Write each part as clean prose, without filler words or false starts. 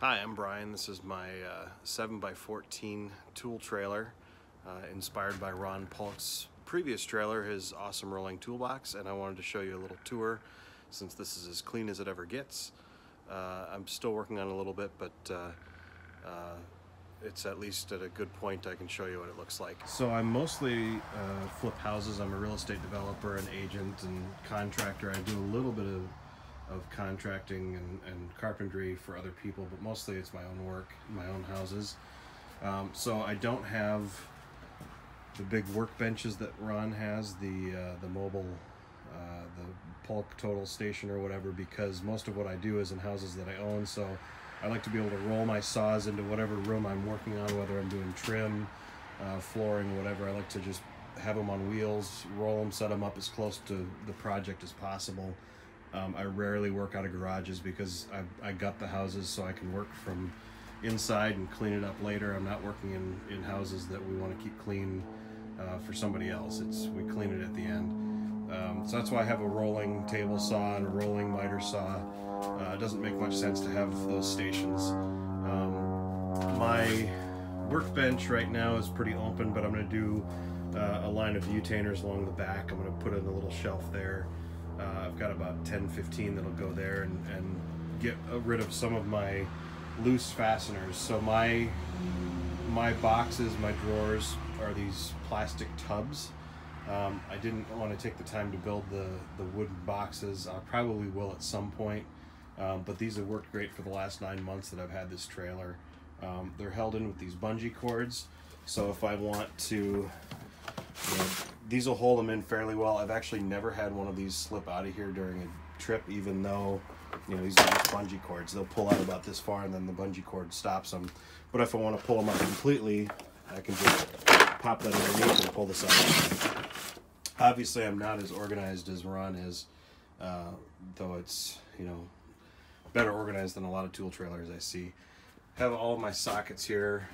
Hi, I'm Brian. This is my 7x14 tool trailer, inspired by Ron Paulk's previous trailer, his awesome rolling toolbox, and I wanted to show you a little tour since this is as clean as it ever gets. I'm still working on it a little bit, but it's at least at a good point I can show you what it looks like. So I mostly flip houses. I'm a real estate developer, an agent, and contractor. I do a little bit of contracting and carpentry for other people, but mostly it's my own work, my own houses. So I don't have the big workbenches that Ron has, the mobile, the Paulk Total Station or whatever, because most of what I do is in houses that I own. So I like to be able to roll my saws into whatever room I'm working on, whether I'm doing trim, flooring, whatever. I like to just have them on wheels, roll them, set them up as close to the project as possible. I rarely work out of garages because I gut the houses so I can work from inside and clean it up later. I'm not working in houses that we want to keep clean for somebody else. We clean it at the end. So that's why I have a rolling table saw and a rolling miter saw. It doesn't make much sense to have those stations. My workbench right now is pretty open, but I'm going to do a line of U-tainers along the back. I'm going to put in a little shelf there. I've got about 10-15 that'll go there and get rid of some of my loose fasteners. So my boxes, my drawers are these plastic tubs. I didn't want to take the time to build the wooden boxes. I probably will at some point, but these have worked great for the last 9 months that I've had this trailer. They're held in with these bungee cords, so if I want to, these will hold them in fairly well. I've actually never had one of these slip out of here during a trip, even though, you know, these are just bungee cords. They'll pull out about this far and then the bungee cord stops them. But if I want to pull them up completely, I can just pop that underneath and pull this out. Obviously, I'm not as organized as Ron is, though it's, you know, better organized than a lot of tool trailers I see. I have all my sockets here,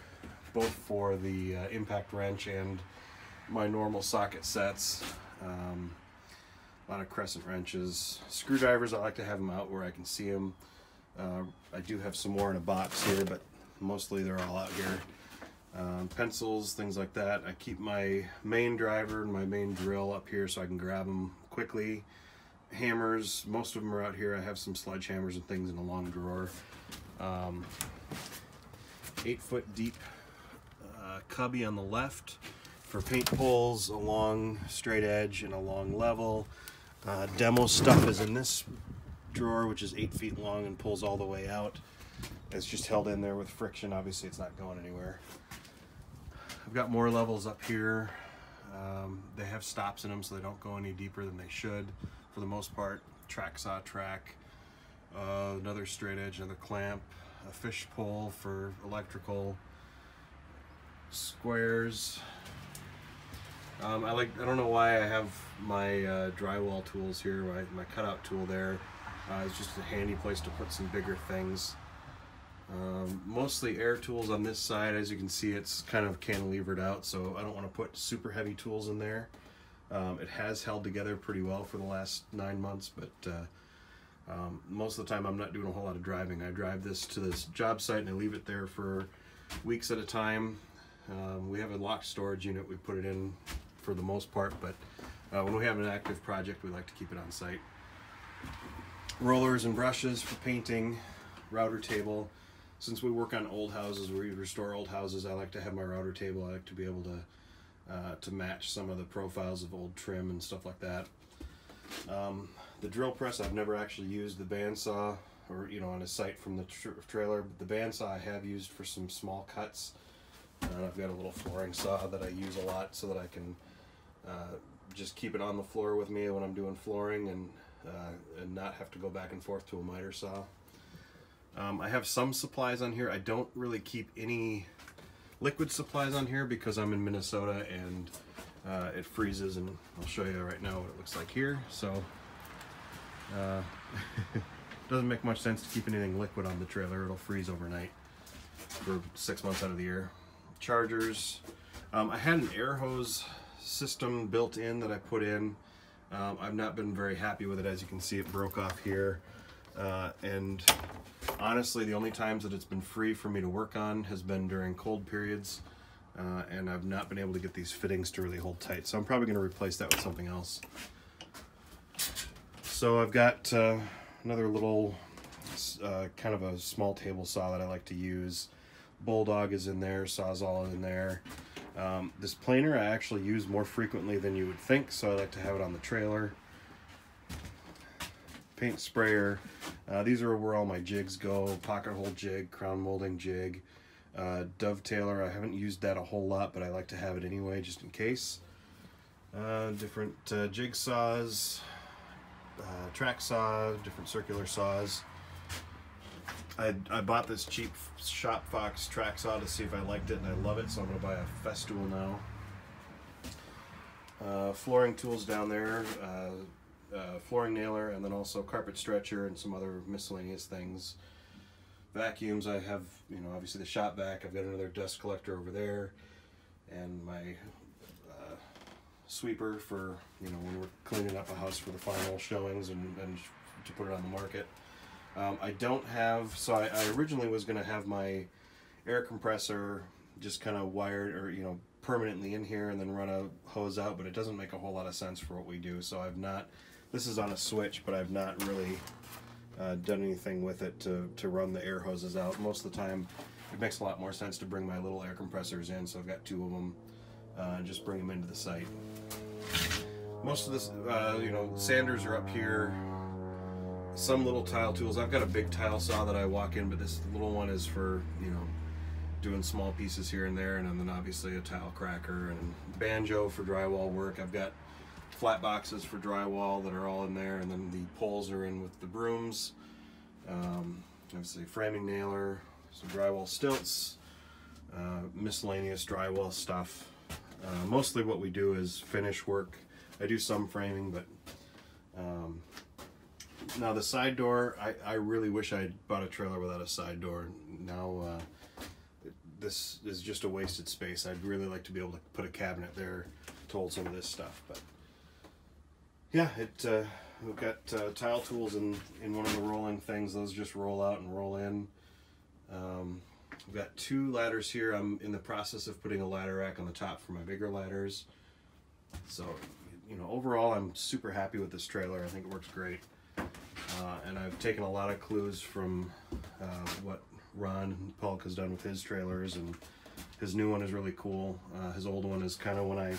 both for the impact wrench and my normal socket sets, a lot of crescent wrenches, screwdrivers. I like to have them out where I can see them. I do have some more in a box here, but mostly they're all out here. Pencils, things like that. I keep my main driver and my main drill up here so I can grab them quickly. Hammers, most of them are out here. I have some sledgehammers and things in a long drawer. 8 foot deep cubby on the left for paint pulls, a long straight edge and a long level. Demo stuff is in this drawer, which is 8 feet long and pulls all the way out. It's just held in there with friction. Obviously, it's not going anywhere. I've got more levels up here. They have stops in them, so they don't go any deeper than they should for the most part. Track saw track, another straight edge, another clamp, a fish pole for electrical, squares. I don't know why I have my drywall tools here, my cutout tool there. It's just a handy place to put some bigger things. Mostly air tools on this side. As you can see, it's kind of cantilevered out, so I don't want to put super heavy tools in there. It has held together pretty well for the last 9 months, but most of the time I'm not doing a whole lot of driving. I drive this to this job site and I leave it there for weeks at a time. We have a locked storage unit. We put it in for the most part, but when we have an active project, we like to keep it on site. Rollers and brushes for painting, router table. Since we work on old houses, we restore old houses, I like to have my router table. I like to be able to match some of the profiles of old trim and stuff like that. The drill press, I've never actually used. The bandsaw, or, you know, on a site from the trailer, but the bandsaw I have used for some small cuts. And I've got a little flooring saw that I use a lot so that I can just keep it on the floor with me when I'm doing flooring and not have to go back and forth to a miter saw. I have some supplies on here. I don't really keep any liquid supplies on here because I'm in Minnesota and it freezes, and I'll show you right now what it looks like here. So it doesn't make much sense to keep anything liquid on the trailer. It'll freeze overnight for 6 months out of the year. Chargers. I had an air hose system built in that I put in. I've not been very happy with it. As you can see, it broke off here and honestly, the only times that it's been free for me to work on has been during cold periods, and I've not been able to get these fittings to really hold tight. So I'm probably going to replace that with something else. So I've got another little kind of a small table saw that I like to use. Bulldog is in there, Sawzall is in there. This planer I actually use more frequently than you would think, so I like to have it on the trailer. Paint sprayer. These are where all my jigs go. Pocket hole jig, crown molding jig. Dovetailer, I haven't used that a whole lot, but I like to have it anyway just in case. Different jigsaws, track saw, different circular saws. I bought this cheap Shop Fox track saw to see if I liked it, and I love it, so I'm going to buy a Festool now. Flooring tools down there. Flooring nailer, and then also carpet stretcher and some other miscellaneous things. Vacuums, I have, you know, obviously the shop vac. I've got another dust collector over there, and my sweeper for, you know, when we're cleaning up a house for the final showings and to put it on the market. I don't have, so I originally was going to have my air compressor just kind of wired, or, you know, permanently in here and then run a hose out, but it doesn't make a whole lot of sense for what we do, so I've not, this is on a switch, but I've not really done anything with it to run the air hoses out. Most of the time it makes a lot more sense to bring my little air compressors in, so I've got two of them, and just bring them into the site. Most of this, you know, sanders are up here. Some little tile tools. I've got a big tile saw that I walk in, but this little one is for, you know, doing small pieces here and there, and then obviously a tile cracker and banjo for drywall work. I've got flat boxes for drywall that are all in there, and then the poles are in with the brooms. Obviously framing nailer, some drywall stilts, miscellaneous drywall stuff. Mostly what we do is finish work. I do some framing, but now the side door, I really wish I had bought a trailer without a side door. Now this is just a wasted space. I'd really like to be able to put a cabinet there to hold some of this stuff. But yeah, we've got tile tools in one of the rolling things. Those just roll out and roll in. We've got two ladders here. I'm in the process of putting a ladder rack on the top for my bigger ladders. So, you know, overall I'm super happy with this trailer. I think it works great. And I've taken a lot of clues from what Ron Paulk has done with his trailers, and his new one is really cool. His old one is kind of when I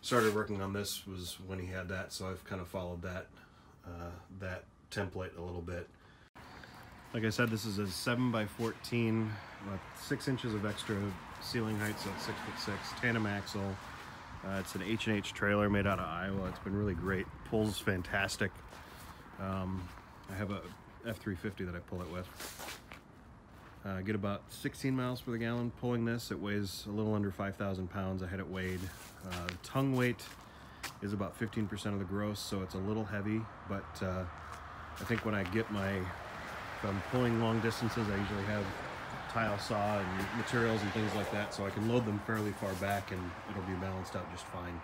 started working on this was when he had that, so I've kind of followed that that template a little bit. Like I said, this is a 7x14 with 6 inches of extra ceiling height, so it's 6'6", tandem axle. It's an H&H trailer made out of Iowa. It's been really great. Pulls fantastic. I have a F350 that I pull it with. I get about 16 miles per gallon pulling this. It weighs a little under 5,000 pounds. I had it weighed. Tongue weight is about 15% of the gross, so it's a little heavy, but I think when I get my, if I'm pulling long distances, I usually have tile saw and materials and things like that, so I can load them fairly far back and it'll be balanced out just fine.